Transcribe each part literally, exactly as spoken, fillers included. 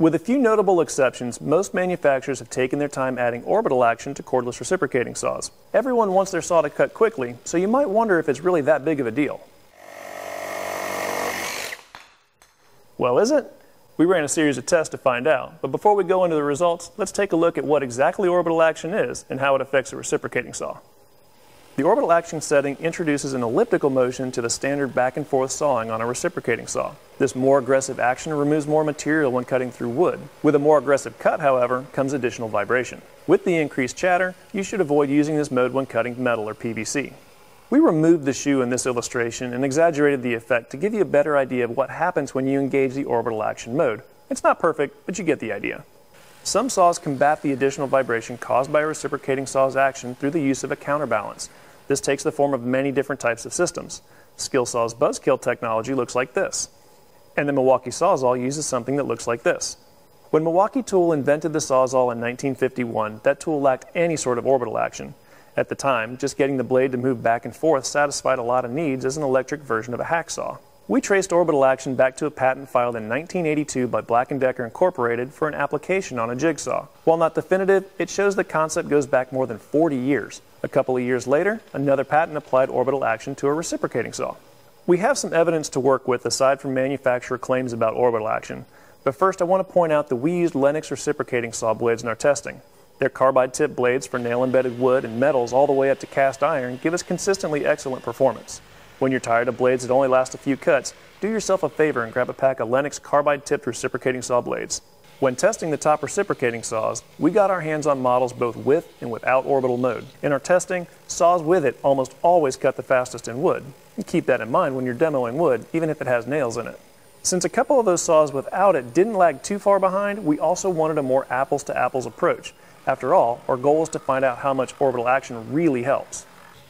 With a few notable exceptions, most manufacturers have taken their time adding orbital action to cordless reciprocating saws. Everyone wants their saw to cut quickly, so you might wonder if it's really that big of a deal. Well, is it? We ran a series of tests to find out, but before we go into the results, let's take a look at what exactly orbital action is and how it affects a reciprocating saw. The orbital action setting introduces an elliptical motion to the standard back and forth sawing on a reciprocating saw. This more aggressive action removes more material when cutting through wood. With a more aggressive cut, however, comes additional vibration. With the increased chatter, you should avoid using this mode when cutting metal or P V C. We removed the shoe in this illustration and exaggerated the effect to give you a better idea of what happens when you engage the orbital action mode. It's not perfect, but you get the idea. Some saws combat the additional vibration caused by a reciprocating saw's action through the use of a counterbalance. This takes the form of many different types of systems. Skilsaw's Buzzkill technology looks like this, and the Milwaukee Sawzall uses something that looks like this. When Milwaukee Tool invented the Sawzall in nineteen fifty-one, that tool lacked any sort of orbital action. At the time, just getting the blade to move back and forth satisfied a lot of needs as an electric version of a hacksaw. We traced orbital action back to a patent filed in nineteen eighty-two by Black and Decker Incorporated for an application on a jigsaw. While not definitive, it shows the concept goes back more than forty years. A couple of years later, another patent applied orbital action to a reciprocating saw. We have some evidence to work with aside from manufacturer claims about orbital action, but first I want to point out that we used Lenox reciprocating saw blades in our testing. Their carbide tip blades for nail-embedded wood and metals all the way up to cast iron give us consistently excellent performance. When you're tired of blades that only last a few cuts, do yourself a favor and grab a pack of Lenox carbide-tipped reciprocating saw blades. When testing the top reciprocating saws, we got our hands on models both with and without orbital mode. In our testing, saws with it almost always cut the fastest in wood. And keep that in mind when you're demoing wood, even if it has nails in it. Since a couple of those saws without it didn't lag too far behind, we also wanted a more apples-to-apples approach. After all, our goal is to find out how much orbital action really helps.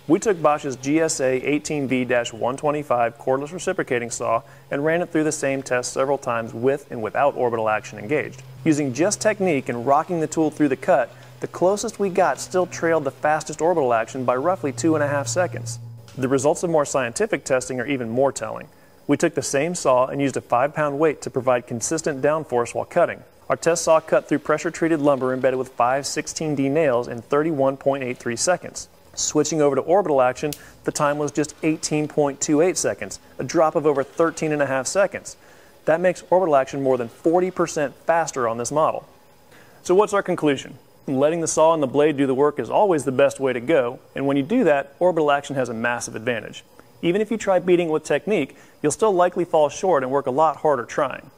We took Bosch's G S A eighteen V one twenty-five cordless reciprocating saw and ran it through the same test several times with and without orbital action engaged. Using just technique and rocking the tool through the cut, the closest we got still trailed the fastest orbital action by roughly two and a half seconds. The results of more scientific testing are even more telling. We took the same saw and used a five pound weight to provide consistent downforce while cutting. Our test saw cut through pressure-treated lumber embedded with five sixteen D nails in thirty-one point eight three seconds. Switching over to orbital action, the time was just eighteen point two eight seconds, a drop of over thirteen and a half seconds. That makes orbital action more than forty percent faster on this model. So what's our conclusion? Letting the saw and the blade do the work is always the best way to go, and when you do that, orbital action has a massive advantage. Even if you try beating it with technique, you'll still likely fall short and work a lot harder trying.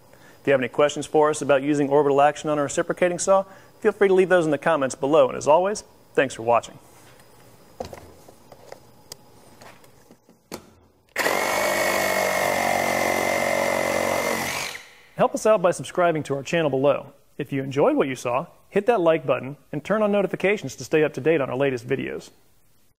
If you have any questions for us about using orbital action on a reciprocating saw, feel free to leave those in the comments below, and as always, thanks for watching. Help us out by subscribing to our channel below. If you enjoyed what you saw, hit that like button and turn on notifications to stay up to date on our latest videos.